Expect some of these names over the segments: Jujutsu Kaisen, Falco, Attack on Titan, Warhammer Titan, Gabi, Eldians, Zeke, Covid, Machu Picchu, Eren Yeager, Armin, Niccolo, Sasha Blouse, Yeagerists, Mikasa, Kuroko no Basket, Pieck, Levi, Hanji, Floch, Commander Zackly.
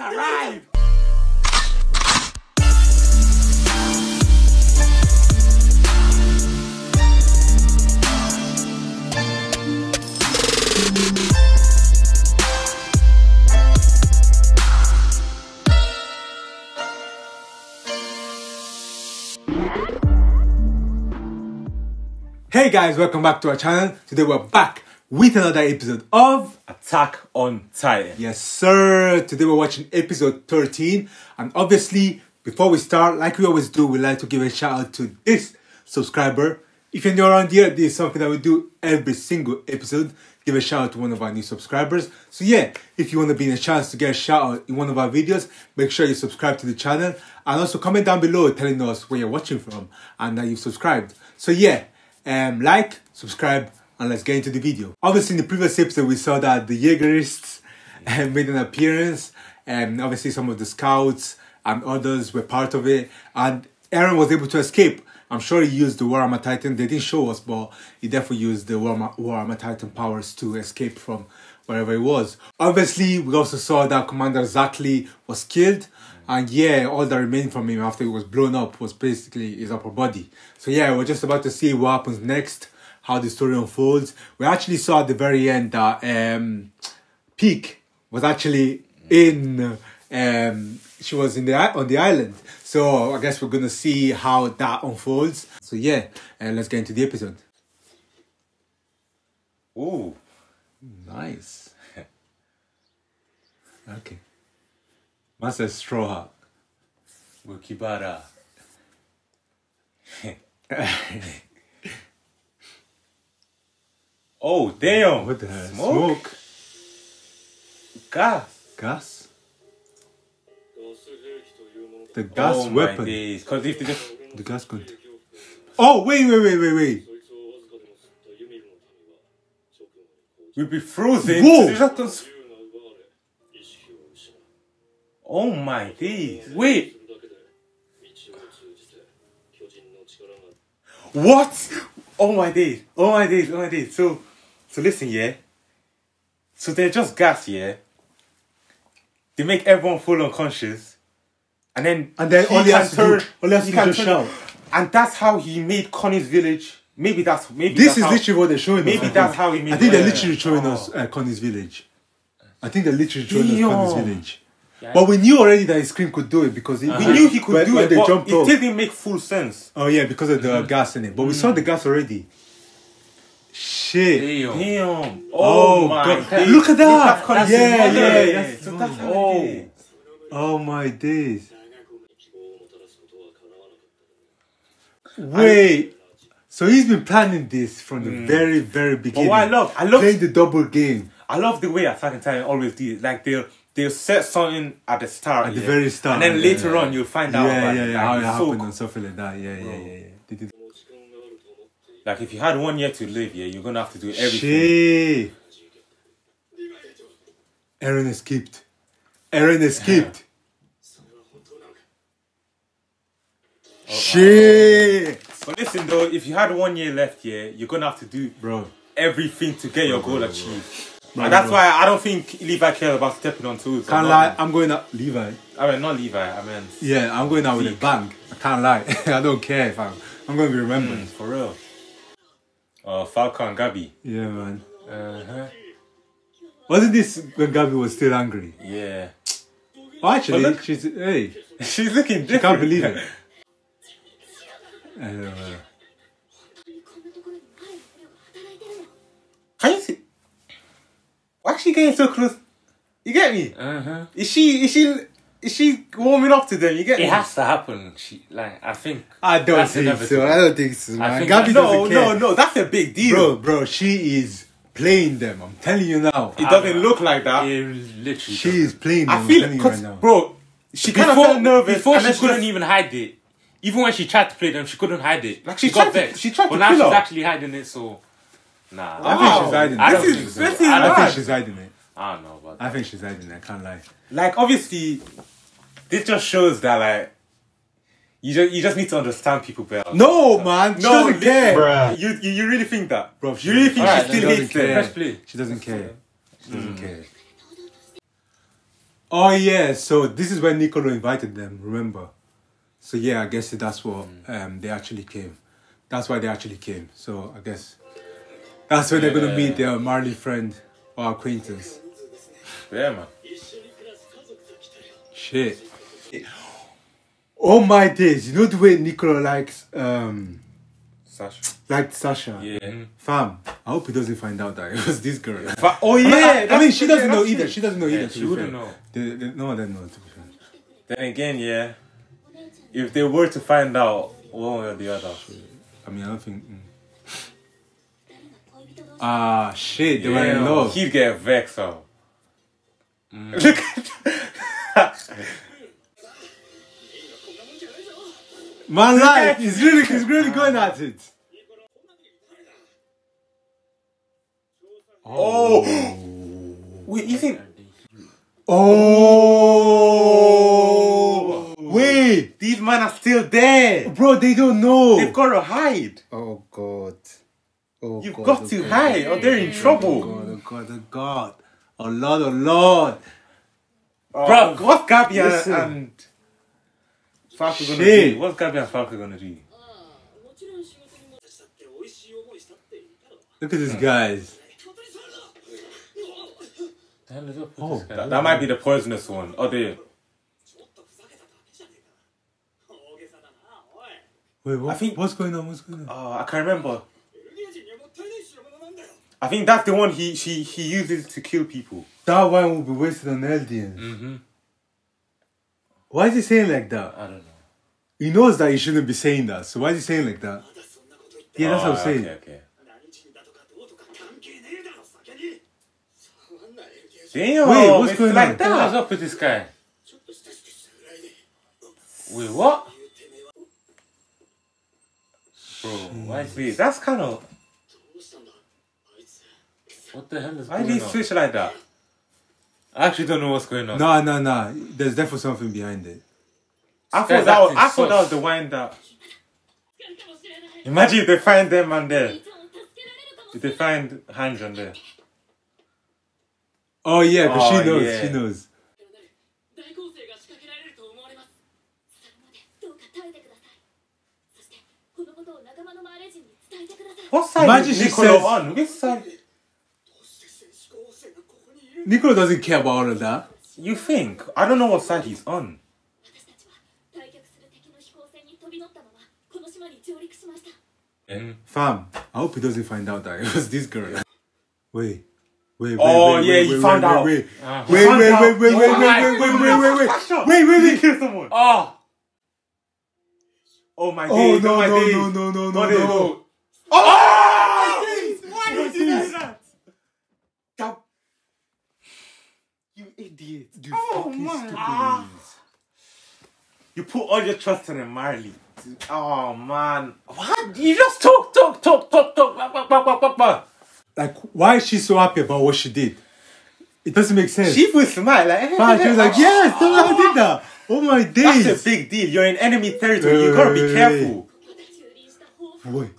arrived! Hey guys, welcome back to our channel. Today we're back with another episode of Attack on Titan. Yes sir, today we're watching episode 13, and obviously before we start, like we always do, we like to give a shout out to this subscriber. If you're new around here, this is something that we do every single episode, give a shout out to one of our new subscribers. So yeah, if you want to be in a chance to get a shout out in one of our videos, make sure you subscribe to the channel and also comment down below telling us where you're watching from and that you've subscribed. So yeah, like, subscribe, and let's get into the video. Obviously, in the previous episode, we saw that the Yeagerists made an appearance, and obviously some of the scouts and others were part of it, and Eren was able to escape. I'm sure he used the Warhammer Titan. They didn't show us, but he definitely used the Warhammer Titan powers to escape from wherever he was. Obviously, we also saw that Commander Zackly was killed, and yeah, all that remained from him after he was blown up was basically his upper body. So yeah, we're just about to see what happens next, how the story unfolds. We actually saw at the very end that Pieck was actually in, she was in on the island. So I guess we're gonna see how that unfolds. So yeah, and let's get into the episode. Ooh, nice. Okay. Master Straw Hat. Wikibara. Oh, damn! What the hell? Smoke? Gas? Gas? The gas weapon. Because if they just... The gas content. Oh, wait. We'll be frozen. Whoa! Oh my days. Wait. What? Oh my days. So listen, yeah. So they're just gas, yeah. They make everyone fall unconscious. And then all he has to just shout. And that's how he made Connie's village. Maybe that's how he made. I think they're literally showing us Connie's village. Yeah. But we knew already that his scream could do it because we knew he could do it. But it didn't make full sense. Oh yeah, because of the gas in it. But we saw the gas already. Shit. Damn. Oh my God. Damn. Look at that. That's oh my days. Wait. So he's been planning this from the very, very beginning. But what I love playing the double game. I love the way Attack on Titan always do it. Like they'll set something at the start. At the very start. And then later on you'll find out how it happened and stuff like that. Yeah. Like if you had 1 year to live, yeah, you're gonna have to do everything. Shit. Eren escaped. Shit. But listen though, if you had 1 year left, yeah, you're gonna have to do everything to get your goal achieved. And that's why I don't think Levi cares about stepping on toes. Can't lie, I'm going out. Levi? I mean, not Levi, I mean... Yeah, I'm going out with a bang. I can't lie. I don't care if I'm going to be remembered. For real. Falco and Gabi. Yeah, man. Wasn't this when Gabi was still angry? Yeah. Well, actually, look, she's looking different. I can't believe it. I don't know. Can you see? Why is she getting so close? You get me? Is she warming up to them? You get me? It has to happen. I don't think so, man. Gabi doesn't care. No, that's a big deal. Bro, she is playing them. I'm telling you now. It doesn't look like that. It literally is playing them. I feel it right now. Bro, she kind of felt nervous. Before she couldn't even hide it. Even when she tried to play them, she couldn't hide it. Like she got vexed. She tried to kill her. But now she's actually hiding it, so... Nah, I think she's hiding it. I don't know about that. I think she's hiding it, I can't lie. Like, obviously, this just shows that, like, you just need to understand people better. No, man, she doesn't care. Bruh. You really think that? Bro, you really think she still hates them? She doesn't care. She doesn't care. Oh yeah, so this is when Niccolo invited them, remember? So yeah, I guess that's what they actually came. That's why they actually came. So I guess that's where they're gonna meet their Marley friend or acquaintance. Yeah, man. Shit. Oh my days, you know the way Niccolo likes Sasha. Like Sasha. Yeah. Fam, I hope he doesn't find out that it was this girl. But, oh yeah! I mean, she doesn't know either. She doesn't know either. She wouldn't know. No one doesn't know, to be fair. Then again, yeah. If they were to find out one way or the other. I mean, I don't think... Ah, shit. They were in love. He'd get vexed out. Look at that. My life is really going at it. Oh! Wait, you think... Oh! Wait! These men are still there! Bro, they don't know! They've got to hide! Oh, God. Oh, you've got to hide or they're in trouble! Oh, God, oh, God. Oh, Lord, oh, Lord. Bro, what's Gabi and Falco gonna do? What's Gabi and Falco gonna do? Look at these guys. Oh, that might be the poisonous one. Oh, there. Wait, what? I think, what's going on? Oh, I can't remember. I think that's the one he uses to kill people. That one will be wasted on Eldians. Mm-hmm. Why is he saying like that? I don't know. He knows that he shouldn't be saying that, so why is he saying like that? Yeah, that's what I'm saying. Okay. Damn, wait, what's going on? What's up with this guy? Wait, what? Bro, why is this? That's kind of... What the hell is going on? Why did he switch like that? I actually don't know what's going on. No. There's definitely something behind it. I thought that was the wine that... Imagine if they find them on there. If they find Hanji on there. Oh yeah, because she knows, she knows. What side is Niccolo on? Which side? Niccolo doesn't care about all of that. You think? I don't know what side he's on. Fam, I hope he doesn't find out that it was this girl. Wait. Wait, you found out. Wait, wait, wait. Oh my days. No. Oh my days. Why did you do that? You idiot. You fucking stupid. You put all your trust in Marley. Oh man. What? You just talk. Like, why is she so happy about what she did? It doesn't make sense. She would smile. Like, she was like, yes, someone did that. Oh my days. That's a big deal. You're in enemy territory. You gotta be careful. Wait.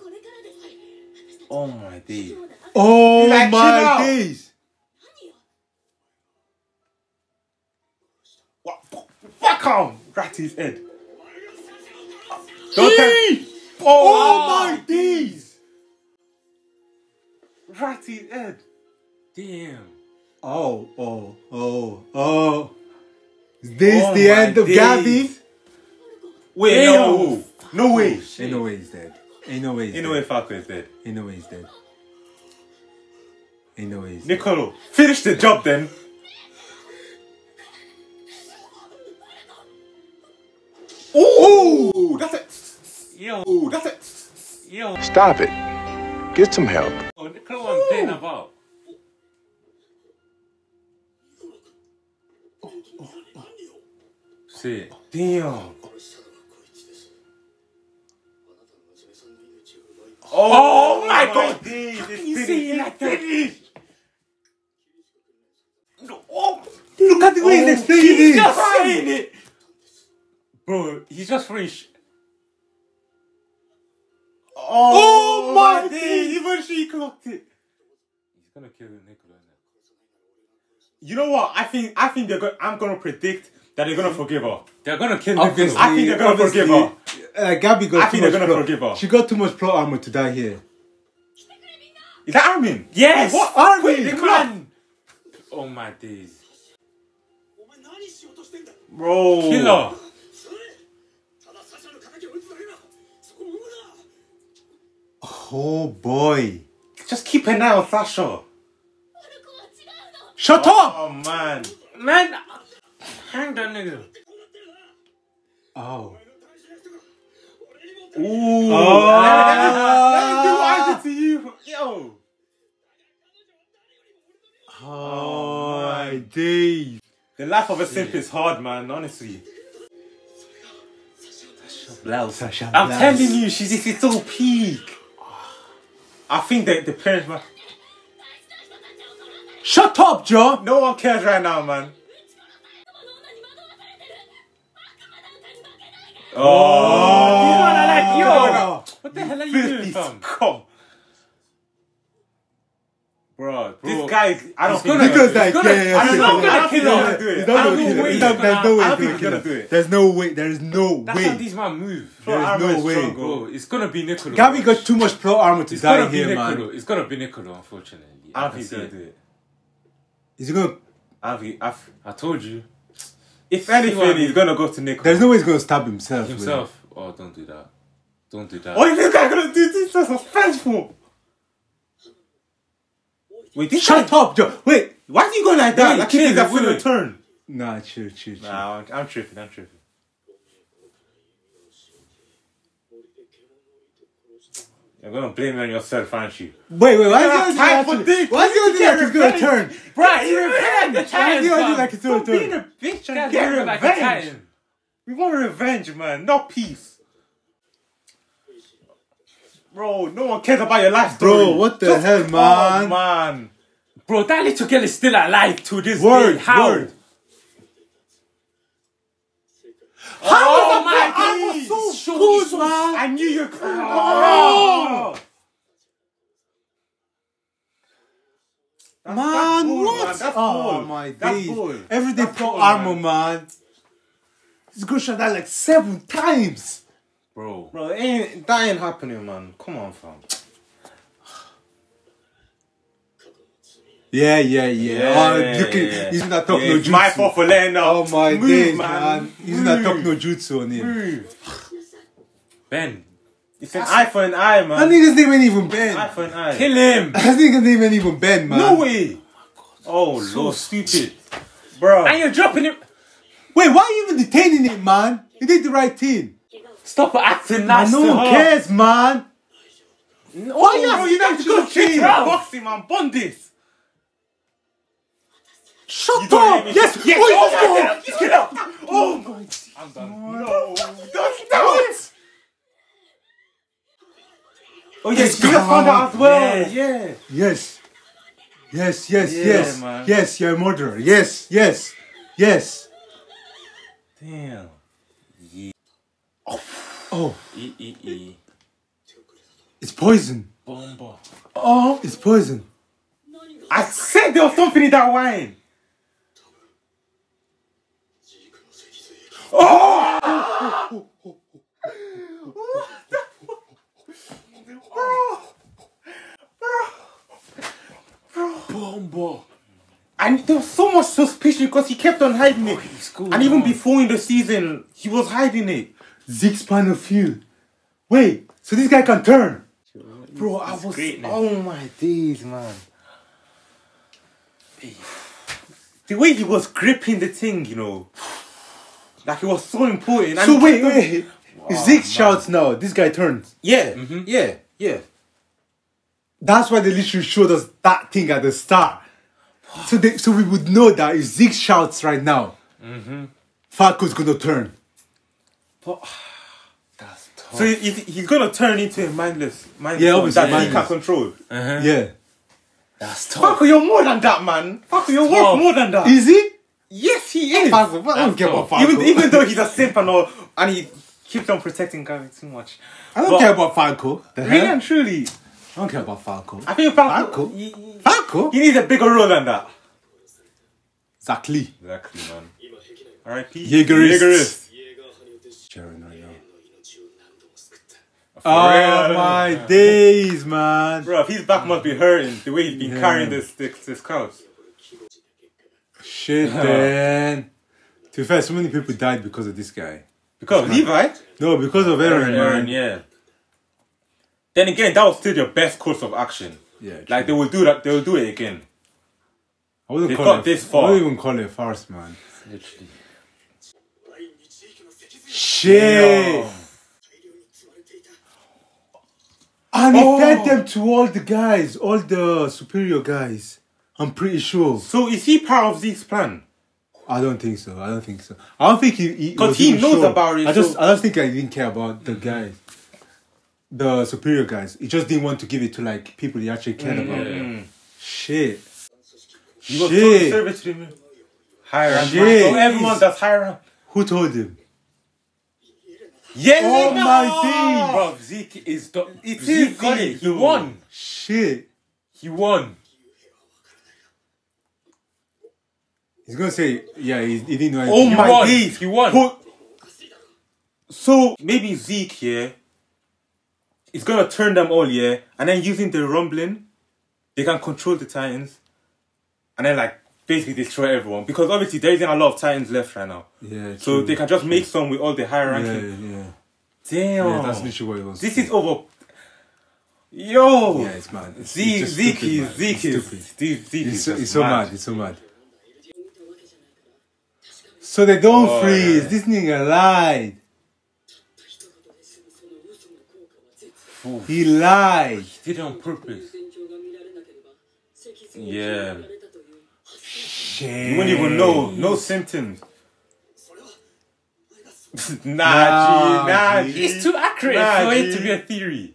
Oh my days. Oh like, my days. Fuck him. Rat his head. Oh my days. Ratty head. Damn. Oh. Is this the end of Gabi? Wait, no. No way. Ain't no way he's dead. Ain't no way he's dead. Ain't no way Falco is dead. Ain't no way he's dead. Ain't no way he's dead. Niccolo, finish the job then. Oh, that's it. Yo, that's it. Yo. Stop it. Get some help. Oh, Niccolo, I'm playing about. See, damn. Oh my God! You see like that? Oh, look at the way he's playing it. He's just saying it, bro. He's just fresh. Oh my God! Even she clocked it. He's gonna kill Niccolo. You know what? I think they're going. I'm gonna predict that they're gonna forgive her. They're gonna kill her. I think they're gonna forgive her. Gabi got. I think they're gonna forgive her. She got too much plot armor to die here. Is that Armin? Yes. What Armin? Quick, man. Oh my days. Bro. Killer. Oh boy. Just keep an eye on Sasha. Shut up! Oh man. Man. Hang that nigga. Oh. Ooh. Oh. I did to you. Yo. Oh my days. The life of a simp is hard, man, honestly. Sasha Blouse. Sasha Blouse. I'm telling you, she's at its all peak. I think the parents were... Shut up, Joe! No one cares right now, man. Oh! You are like, yo! What the hell are you doing, fam? Come! Bro, this guy, I don't think he's gonna kill him. There's no way he's gonna do it. There is no way. That's how these man move. There's no way. Bro, it's gonna be Niccolo. Gabi got too much plot armor to die here, man. It's gonna be Niccolo, unfortunately. I don't think he's gonna do it. Is he gonna? I told you. If anything, he's gonna go to Niccolo. There's no way he's gonna stab himself. Himself? Oh, don't do that. Don't do that. What is this guy gonna do? This is suspenseful. Wait, shut up, Joe. Wait, why do you go like that? Like chill, that will return. Nah, chill. Nah, I'm tripping. You're gonna blame it on yourself, aren't you? Wait, why is he gonna do like it's gonna return? Bro, you repaired the Titan. Why is he gonna do like it's gonna return? Being a bitch and get revenge. We want revenge, man, not peace. Bro, no one cares about your life, bro. Bro, what the hell, man? Oh, man. Bro, that little girl is still alive to this day. How? Oh my God! So cool, man. I knew you were cool. Oh. Man, what? That's oh my days. Everyday plot armor, man. This girl shot that like 7 times. Bro. Bro, that ain't happening, man. Come on, fam. Yeah. He's not talking no jutsu. It's my fault for letting up. Oh my days, man. He's not talking no jutsu on him. Ben. It's an eye for an eye, man. That nigga's name ain't even Ben. Eye for an eye. Kill him. That nigga's name ain't even Ben, man. No way. Oh, Lord. So stupid. Bro. And you're dropping him. Wait, why are you even detaining him, man? He did the right thing. Stop acting nasty. No one cares, man. Why you have to go treat him? Box him and bond this. Shut up! Yes! Oh, get up! Oh my! I'm done. No! Don't! Oh yes, you found out as well. Yeah. Yes. Yes, you're a murderer. Yes. Damn. Oh. It's poison. Bomba. Oh, it's poison. I said there was something in that wine. Oh! Bomba. And there was so much suspicion because he kept on hiding it. And even before in the season, he was hiding it. Zeke's point of view. Wait, so this guy can turn. Bro, I was... Oh my days, man. The way he was gripping the thing, you know. Like, it was so important. So and wait. Wow, if Zeke shouts now, this guy turns. Yeah. That's why they literally showed us that thing at the start. So we would know that if Zeke shouts right now, Falco's gonna turn. But, that's tough. So he's gonna turn into a mindless that he can't control. Yeah, that's tough. Falco, you're more than that, man. Falco, you're worth more than that. Is he? Yes, he is. I don't care about Falco. Even though he's a simp and all, and he keeps on protecting Gabi too much. I don't care about Falco. Really and truly, I don't care about Falco. I think Falco. He needs a bigger role than that. Zackly. Zackly, man. R.I.P. Yeagerists. Sharon right now. Oh my days, man. Bro, if his back must be hurting the way he's been carrying this couch. Shit, man. To be fair, so many people died because of this guy. Because of Levi? No, because of Eren. Eren, yeah. Then again, that was still your best course of action. Yeah, true. Like, they will do that. They will do it again. I wouldn't call it this far. I wouldn't even call it farce, man. Literally. Shit! No. And he fed them to all the guys, all the superior guys. I'm pretty sure. So is he part of Zeke's plan? I don't think so. I don't think so. I don't think he because he knows sure. about it. I just think I didn't care about the guys, the superior guys. He just didn't want to give it to like people he actually cared about. Yeah. Shit. He was so service to me. Higher up. So everyone that's higher up. Who told him? Yes, oh my God! Bro, Zeke is the... Zeke got it. He won. Shit. He won. He's gonna say, yeah, he didn't know anything. Oh my days, he won. So, maybe Zeke here is gonna turn them all, yeah? And then using the rumbling, they can control the Titans. And then, like, basically destroy everyone. Because obviously, there isn't a lot of Titans left right now. Yeah. So, true, they can just make some with all the higher ranking. Yeah, yeah. Damn. Yeah, that's literally what it was. This is over. Yo! Yeah, it's mad. Zeke is so mad. He's so mad. So they don't freeze. Yeah. This nigga lied. Oof. He lied. He did it on purpose. Yeah. Shit. You wouldn't even know. No symptoms. Nah, G. It's too accurate for it to be a theory.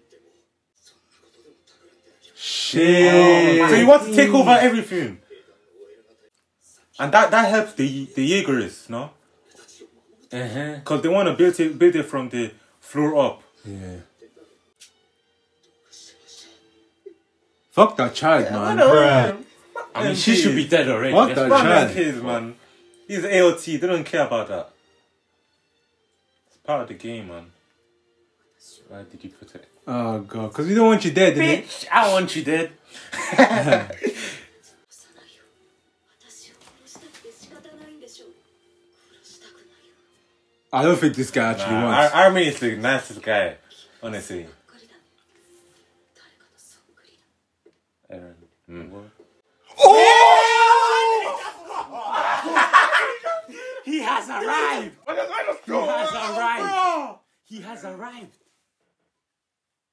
Shit. So you want to take over everything. And that helps the Yeagerists, no? Uh-huh. Because they want to build it from the floor up. Yeah. Fuck that child, man. I mean, she should be dead already. Fuck that child. Kids, man. He's AOT. They don't care about that. It's part of the game, man. Why did you put it? Oh, God. Because we don't want you dead, didn't Bitch, it? I want you dead. I don't think this guy actually wants. Armin is the nicest guy, honestly. Eren. Mm. Oh! He has arrived! He has arrived!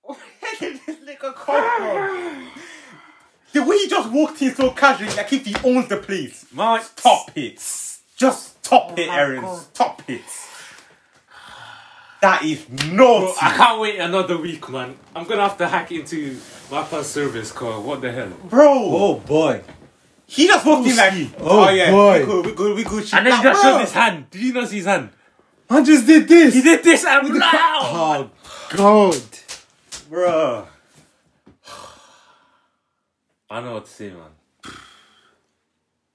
Where did this nigga come from? The way he just walked in so casually, like if he owns the place. Man, stop it! Just stop it, Eren. Stop it! That is naughty. Bro, I can't wait another week, man. I'm gonna have to hack into my first service car. What the hell, bro? Oh boy, he just walked in like, oh yeah, boy. we good. And then he just showed his hand. Did you not see his hand? Man just did this. He did this and loud. Oh God, bro. I know what to say, man.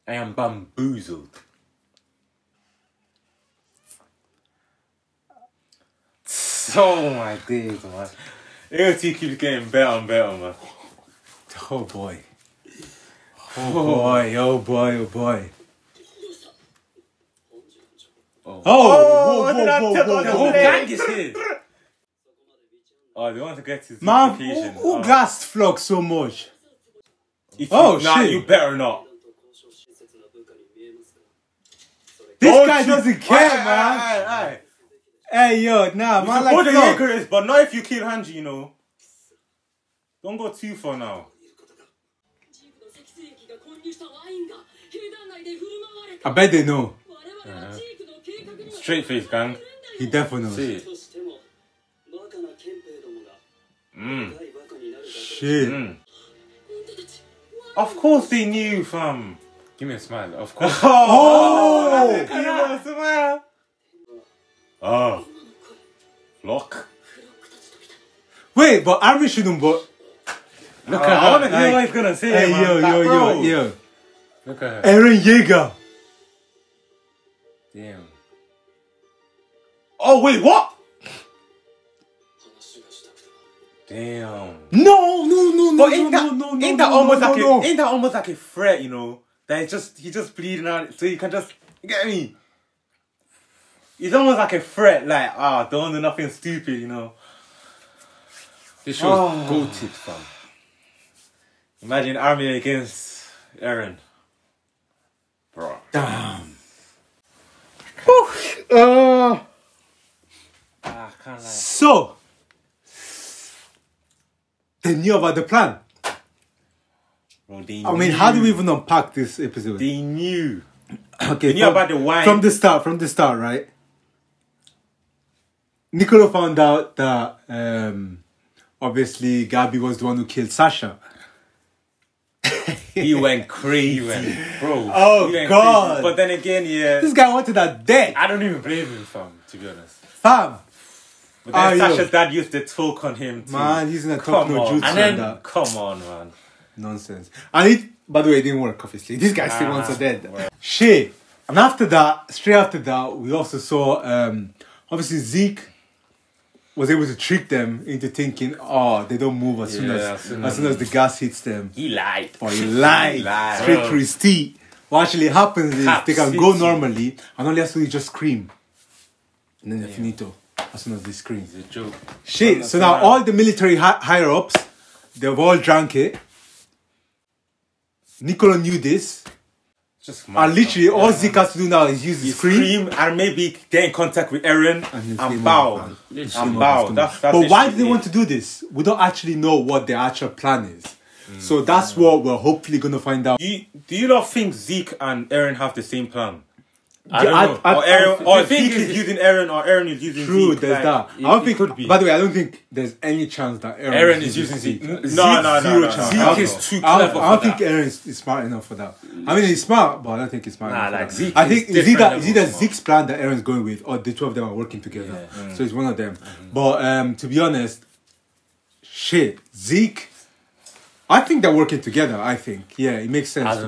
I am bamboozled. Oh my days, man. AOT keeps getting better and better, man. Oh boy. Oh boy. Oh, the whole gang is here. Oh, they want to get his occasion. Who glassed Floch so much? Shit. You better not. This guy doesn't care, man. Aye. Hey yo, nah, man, like the Yeagerists, but not if you kill Hanji, you know. Don't go too far now. I bet they know. Straight face, gang. He definitely knows. Shit. Of course they knew, fam. Give me a smile. Of course. Give me a smile. Ah, Floch. Wait, but Armin shouldn't. Look at her. I don't know what he's gonna say. Hey, yo, bro. Look at her. Eren Yeager. Damn. Oh, wait, what? Damn. No. Ain't that almost like a threat, you know? That it's just, he's just bleeding out, so you can just, you get me? It's almost like a threat, like, ah, oh, don't do nothing stupid, you know? This show's goated, fam. Imagine Armin against Eren. Bro. Damn. I can't lie. So, they knew about the plan. Bro, I mean, how do we even unpack this episode? They knew. Okay, they knew about the wine. From the start, right? Niccolo found out that, obviously, Gabi was the one who killed Sasha. He went crazy, bro. Oh, God. Crazy. But then again, yeah. This guy wanted that dead. I don't even blame him, fam, to be honest. Fam. But then Sasha's dad used the talk on him, too. Man, he's in a talk no jutsu. And then, come on, man. Nonsense. And it, by the way, it didn't work, obviously. This guy still wants her dead. Well. Shit. And after that, straight after that, we also saw, obviously, Zeke was able to trick them into thinking, oh, they don't move as soon as the gas hits them. He lied. Oh, he lied. Straight through his teeth. What actually happens is they can go normally, and only has to just scream. And then they're finito as soon as they scream. It's a joke. Shit, so now all the military higher-ups, they've all drank it. Niccolo knew this. And literally all Zeke has to do now is use his scream and maybe get in contact with Eren and bow. But why do they want to do this? We don't actually know what their actual plan is. So that's what we're hopefully going to find out. Do you not think Zeke and Eren have the same plan? I don't know. Or Zeke is using Eren or Eren is using Zeke. True, there's that. I don't think, could be. By the way, I don't think there's any chance that Eren is using Zeke. No. Zeke is too clever for that. I don't think Eren is smart enough for that. I mean, he's smart, but I don't think he's smart enough for that. I think it's either Zeke's plan that Eren's going with or the two of them are working together. Yeah. So it's one of them. But to be honest, shit, Zeke, I think they're working together, I think. Yeah, it makes sense.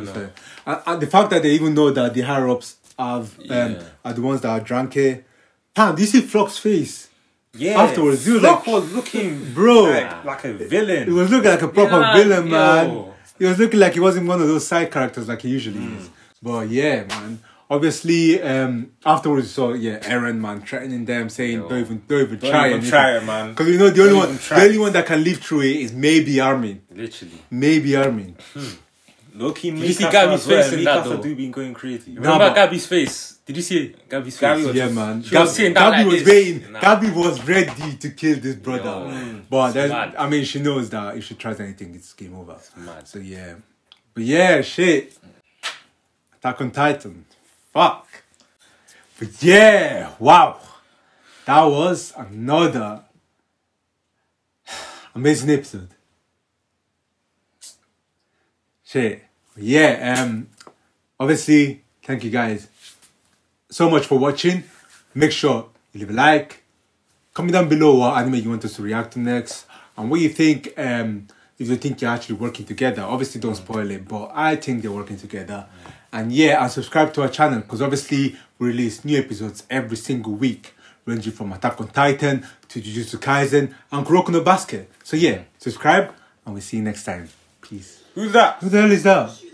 And the fact that they even know that the higher-ups are the ones that are drunk here. Damn, do you see Floch's face? Yeah. Afterwards, Floch was looking, bro, like a villain. He was looking like a proper villain, man. He was looking like he wasn't one of those side characters like he usually is. But yeah, man. Obviously, afterwards, you saw Eren, man, threatening them, saying, don't even try it, man. Because you know the only one that can live through it is maybe Armin. Literally. Maybe Armin. Loki, did you see Gabi's face in that, though? Mikasa do been going crazy. Remember Gabi's face? Did you see Gabi's face? Yeah, man. Gabi was ready to kill this brother. Yo, but I mean, she knows that if she tries anything, it's game over. It's mad. So, yeah. But, yeah, shit. Attack on Titan. Fuck. But, yeah. Wow. That was another amazing episode. Shit. Yeah, obviously, thank you guys so much for watching. Make sure you leave a like. Comment down below what anime you want us to react to next. And what you think, if you think you're actually working together. Obviously, don't spoil it, but I think they're working together. And yeah, and subscribe to our channel, because obviously, we release new episodes every single week, ranging from Attack on Titan to Jujutsu Kaisen and Kuroko no Basket. So yeah, subscribe, and we'll see you next time. Peace. Who's that? Who the hell is that?